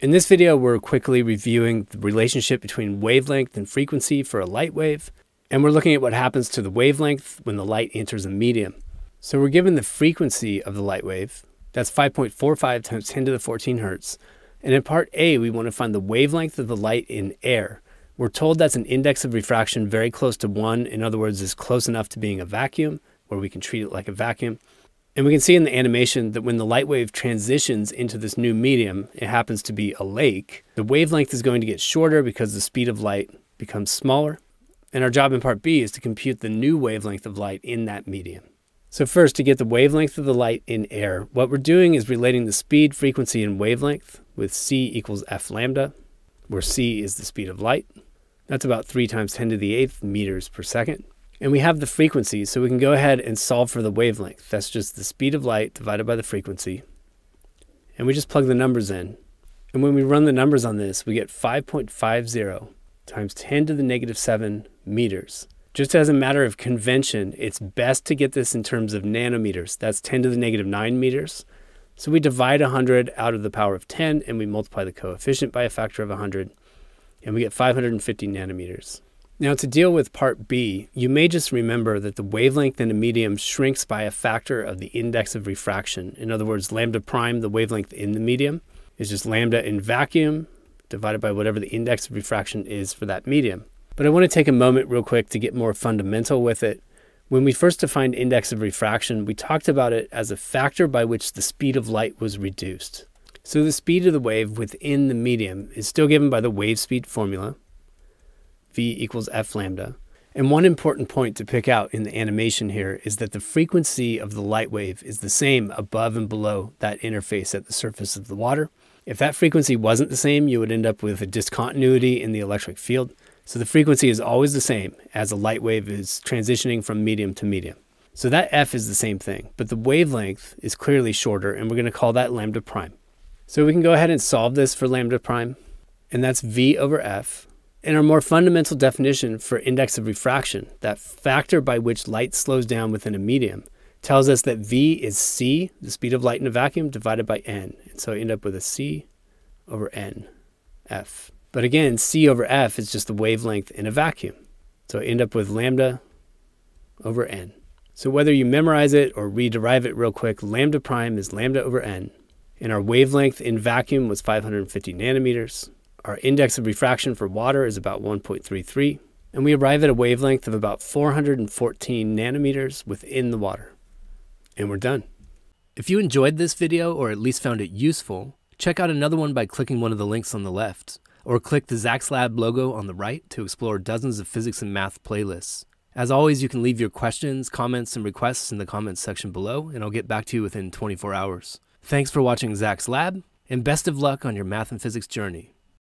In this video, we're quickly reviewing the relationship between wavelength and frequency for a light wave, and we're looking at what happens to the wavelength when the light enters a medium. So we're given the frequency of the light wave, that's 5.45 times 10 to the 14 hertz, and in part A, we want to find the wavelength of the light in air. We're told that's an index of refraction very close to 1, in other words, is close enough to being a vacuum, where we can treat it like a vacuum. And we can see in the animation that when the light wave transitions into this new medium, it happens to be a lake, the wavelength is going to get shorter because the speed of light becomes smaller. And our job in part B is to compute the new wavelength of light in that medium. So first, to get the wavelength of the light in air, what we're doing is relating the speed, frequency, and wavelength with c equals f lambda, where c is the speed of light. That's about 3 times 10 to the 8th meters per second. And we have the frequency, so we can go ahead and solve for the wavelength. That's just the speed of light divided by the frequency. And we just plug the numbers in. And when we run the numbers on this, we get 5.50 times 10 to the negative 7 meters. Just as a matter of convention, it's best to get this in terms of nanometers. That's 10 to the negative 9 meters. So we divide 100 out of the power of 10, and we multiply the coefficient by a factor of 100, and we get 550 nanometers. Now, to deal with part B, you may just remember that the wavelength in a medium shrinks by a factor of the index of refraction. In other words, lambda prime, the wavelength in the medium, is just lambda in vacuum divided by whatever the index of refraction is for that medium. But I want to take a moment real quick to get more fundamental with it. When we first defined index of refraction, we talked about it as a factor by which the speed of light was reduced. So the speed of the wave within the medium is still given by the wave speed formula, v equals f lambda. And one important point to pick out in the animation here is that the frequency of the light wave is the same above and below that interface at the surface of the water. If that frequency wasn't the same, you would end up with a discontinuity in the electric field. So the frequency is always the same as a light wave is transitioning from medium to medium. So that f is the same thing, but the wavelength is clearly shorter, and we're going to call that lambda prime. So we can go ahead and solve this for lambda prime, and that's v over f. And our more fundamental definition for index of refraction, that factor by which light slows down within a medium, tells us that v is c, the speed of light in a vacuum, divided by n. And so I end up with a c over n, f. But again, c over f is just the wavelength in a vacuum. So I end up with lambda over n. So whether you memorize it or rederive it real quick, lambda prime is lambda over n. And our wavelength in vacuum was 550 nanometers. Our index of refraction for water is about 1.33, and we arrive at a wavelength of about 414 nanometers within the water. And we're done. If you enjoyed this video, or at least found it useful, check out another one by clicking one of the links on the left, or click the Zak's Lab logo on the right to explore dozens of physics and math playlists. As always, you can leave your questions, comments, and requests in the comments section below, and I'll get back to you within 24 hours. Thanks for watching Zak's Lab, and best of luck on your math and physics journey.